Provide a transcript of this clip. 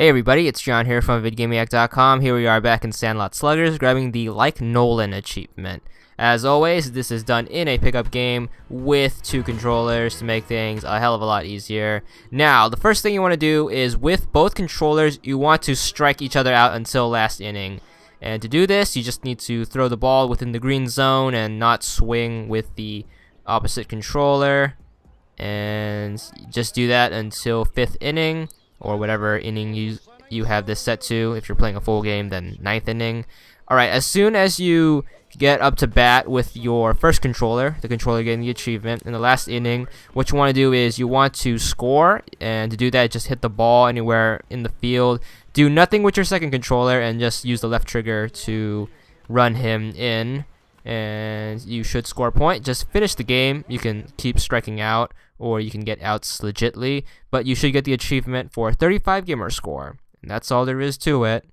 Hey everybody, it's John here from vidgamiac.com. Here we are back in Sandlot Sluggers, grabbing the Like Nolan achievement. As always, this is done in a pickup game with two controllers to make things a hell of a lot easier. Now, the first thing you want to do is, with both controllers, you want to strike each other out until last inning. And to do this, you just need to throw the ball within the green zone and not swing with the opposite controller. And just do that until 5th inning, or whatever inning you have this set to. If you're playing a full game, then 9th inning. Alright, as soon as you get up to bat with your first controller, the controller getting the achievement, in the last inning, what you want to do is you want to score, and to do that, just hit the ball anywhere in the field. Do nothing with your second controller, and just use the left trigger to run him in, and you should score a point. Just finish the game. You can keep striking out, or you can get outs legitly, but you should get the achievement for 35 gamer score. And that's all there is to it.